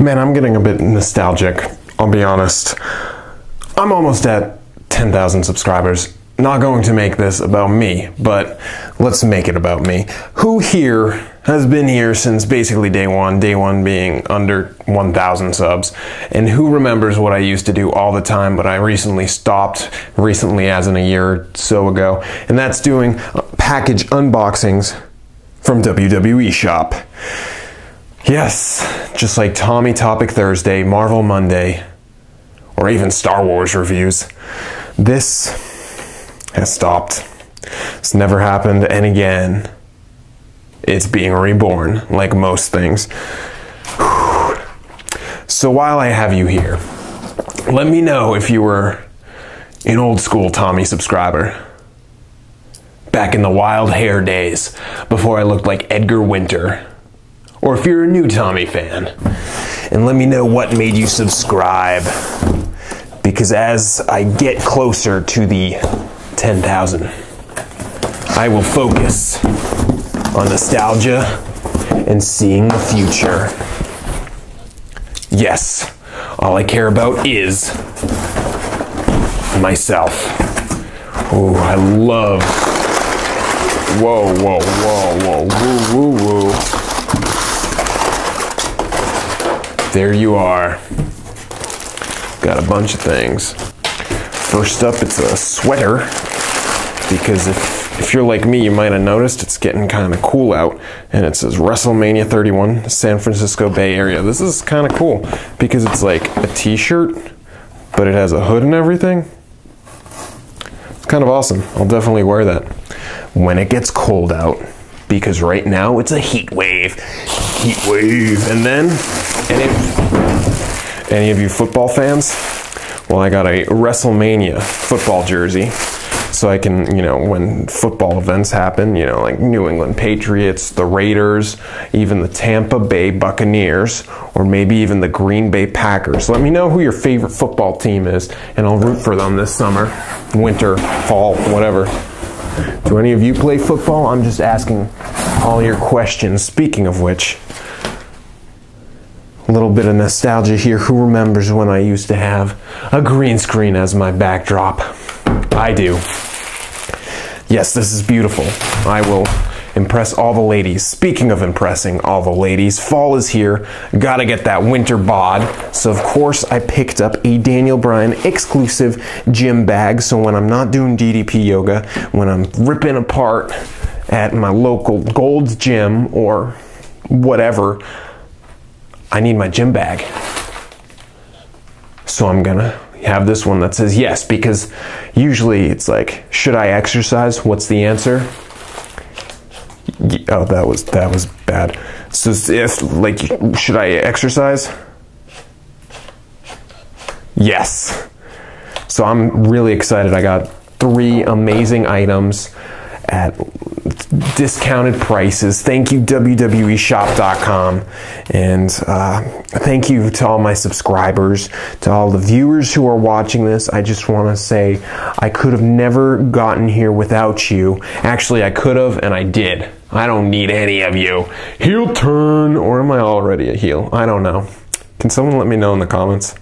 Man, I'm getting a bit nostalgic, I'll be honest. I'm almost at 10,000 subscribers. Not going to make this about me, but let's make it about me. Who here has been here since basically day one being under 1,000 subs, and who remembers what I used to do all the time, but I recently stopped, recently as in a year or so ago, and that's doing package unboxings from WWE Shop. Yes, just like Tommy Topic Thursday, Marvel Monday, or even Star Wars reviews. This has stopped. It's never happened, and again, it's being reborn, like most things. Whew. So while I have you here, let me know if you were an old school Tommy subscriber. Back in the wild hair days, before I looked like Edgar Winter. Or if you're a new Tommy fan, and let me know what made you subscribe, because as I get closer to the 10,000, I will focus on nostalgia and seeing the future. Yes, all I care about is myself. Oh, I love, whoa, whoa, whoa, whoa, woo, woo, woo. There you are. Got a bunch of things. First up, it's a sweater, because if you're like me, you might have noticed it's getting kind of cool out, and it says WrestleMania 31, San Francisco Bay Area. This is kind of cool because it's like a t-shirt, but it has a hood and everything. It's kind of awesome. I'll definitely wear that when it gets cold out, because right now it's a heat wave. Heat wave. And then, any of you football fans? Well, I got a WrestleMania football jersey, so I can, you know, when football events happen, you know, like New England Patriots, the Raiders, even the Tampa Bay Buccaneers, or maybe even the Green Bay Packers. Let me know who your favorite football team is, and I'll root for them this summer, winter, fall, whatever. Do any of you play football? I'm just asking all your questions. Speaking of which, a little bit of nostalgia here. Who remembers when I used to have a green screen as my backdrop? I do. Yes, this is beautiful. I will impress all the ladies. Speaking of impressing all the ladies, fall is here. Gotta get that winter bod. So of course I picked up a Daniel Bryan exclusive gym bag. So when I'm not doing DDP yoga, when I'm ripping apart at my local Gold's gym or whatever, I need my gym bag. So I'm gonna have this one that says yes, because usually it's like, should I exercise? What's the answer? Oh, that was bad. So if, like, should I exercise? Yes. So I'm really excited. I got 3 amazing items at discounted prices. Thank you, WWEshop.com. And thank you to all my subscribers, to all the viewers who are watching this. I just want to say I could have never gotten here without you. Actually, I could have, and I did. I don't need any of you. Heel turn, or am I already a heel? I don't know. Can someone let me know in the comments?